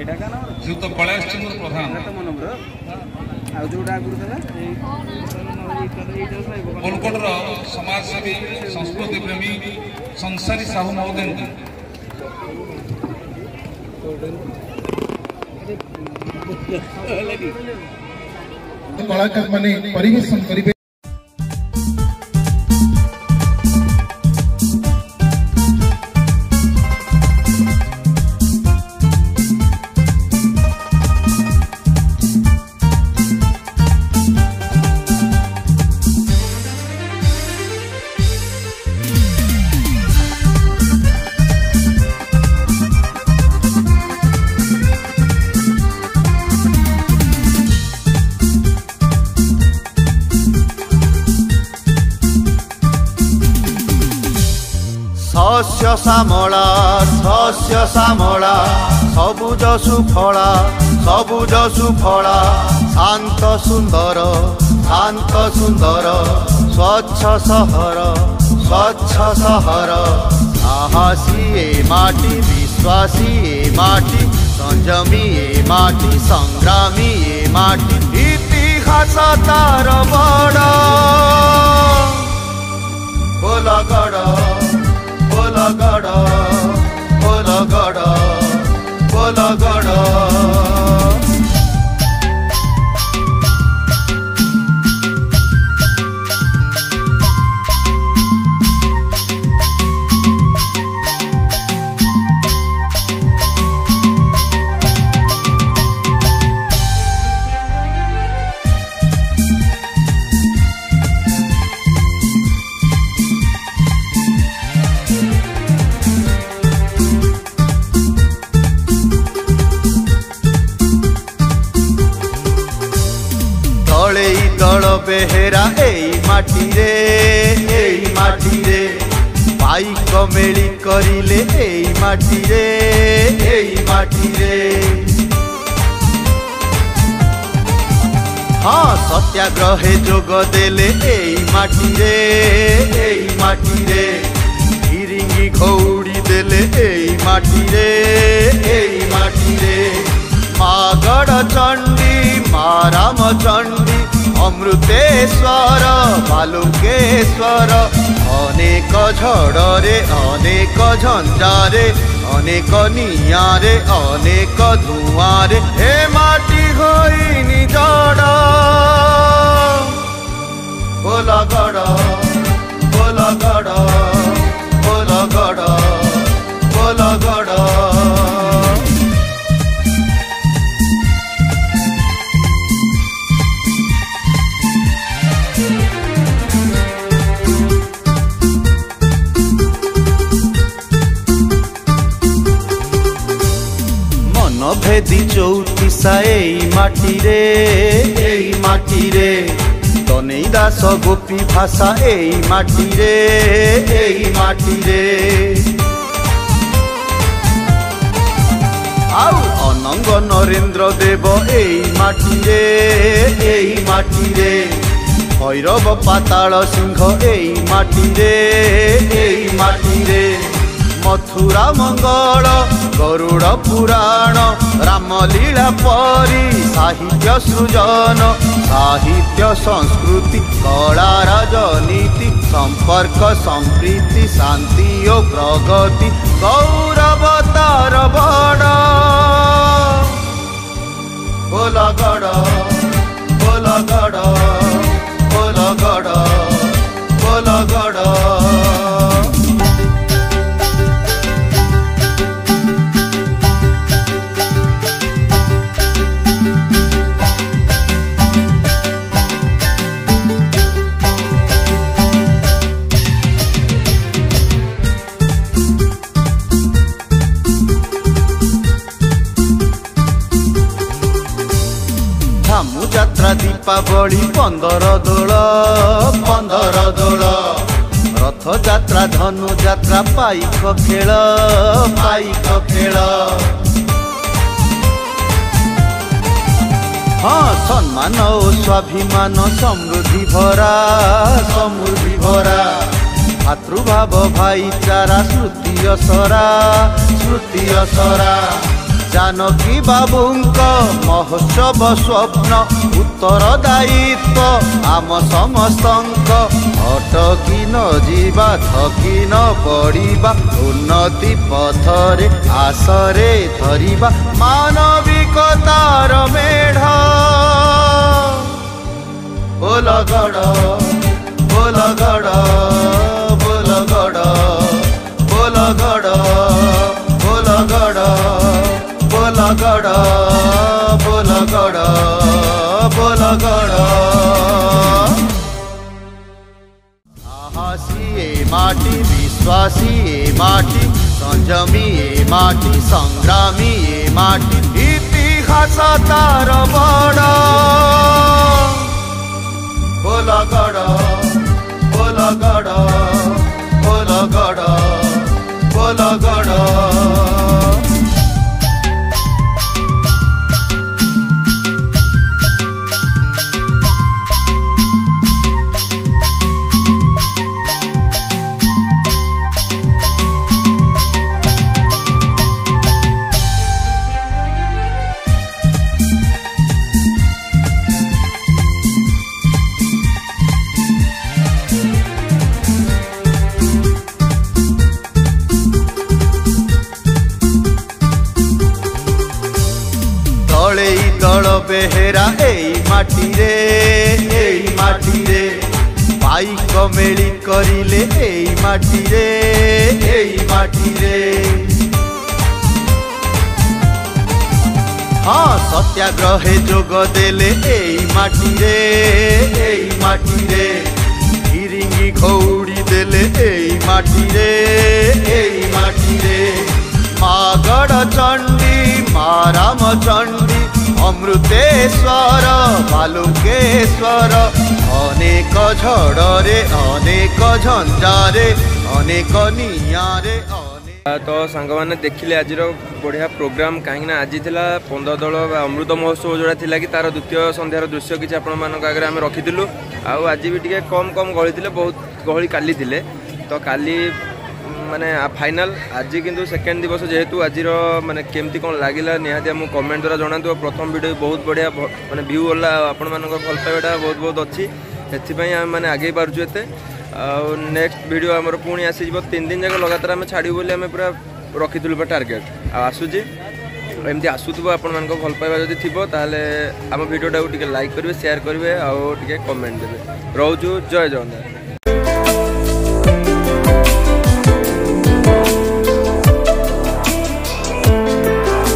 जो पलास्टिक प्रधान कोलकाता समाजसेवी संस्कृति प्रेमी संसारी साहू महोदय कलाकार माने परिवेशन करेंगे। शस्य श्यामला सबुज सुफला शांत सुंदर स्वच्छ सहर साहसी ए माटी विश्वासी ए माटी संजमी ए माटी संग्रामी ए माटी इतिहास तार बड़ बोलगड़ बेहेरा एई माटी रे पाइक मेली करिले एई माटी रे हाँ सत्याग्रहे जोग देले एई माटी रे हिरिंगी घोड़ी देले एई माटी रे मागड़ चंडी माराम चंडी अमृतेश्वर बालुकेश्वर अनेक झंझारे अनेक नियारे अनेक धुआरे हे माटी होई निजड़ बोलगड़ बोलगड़ बोलगड़ बोलगड़ भेदी चौतीसा एई माटी रे तनई दास गोपी भाषा एई माटी रे आउ अनंग नरेंद्र देव एई माटी रे भैरव पाताल सिंह एई माटी रे मथुरा मंगल गरुड़ पुराण रामलीला परी साहित्य सृजन साहित्य संस्कृति कला राजनीति संपर्क संप्रीति शांति और प्रगति गौरव तार बड़ बोलगड़ बोलगड़ बोलगड़ बोलगड़ दीपावली 15 दोल रथ यात्रा धनु यात्रा पाइक खेल हाँ सम्मान और स्वाभिमान समृद्धि भरा भातृभाव भाईचारा श्रुति असरा जानकी बाबूंको महोत्सव स्वप्न उत्तर दायित्व आम समस्त अटकी न जीवा थकी न पड़िबा उन्नति पथरे आसरे धरिबा मानविकतार मेढ बोलगड़ बोलगड़ बोलगड़ बोलगड़ बोलगड़ बोलगड़ बोलगड़ बोलगड़ माटी विश्वासी ए माटी संजमी ए माटी संग्रामी ए माटी इतिहास तार बड़ा बोलगड़ बोलगड़ बोलगड़ बोलगड़ बेहरा एई माटी रे पाइक मेली करिले एई माटी रे हाँ सत्याग्रहे जोग देले एई माटी रे हिरिंगी घोड़ी देले एई माटी रे मागड़ चंडी माराम चंडी अमृतेश्वर बालुकेश्वर अनेक झड़े अनेक झंझारे अनेक नियारे तो सांग मैंने देखिले आज बढ़िया प्रोग्राम कहीं आज था 15 दल अमृत महोत्सव जोड़ा कि तार द्वितीय संध्यार दृश्य किसी आप आगे आम रखीलु आज भी टी कम कम गहली बहुत गहली काली थे तो काली माने फाइनल आज किंतु सेकेंड दिवस जेहेतु आज माने केमती कौन लगे निहाती आम कमेंट द्वारा जनातु प्रथम वीडियो बहुत बढ़िया माने व्यू वाला आपण मान भल पाइबाटा बहुत बहुत अच्छी से आम मैंने आगे पार्छू एत नेक्स्ट वीडियो आमर पुणी आसीज 3 दिन जाक लगातार आम छाड़ू बोली आम पूरा रखीलु पर टार्गेट आसूची एमती आसूब आपण मान भल पाइबा जब थी आम भिडटा टी लाइक करेंगे सेयार करेंगे आउ टे कमेंट देते रोजु जय जगन्नाथ।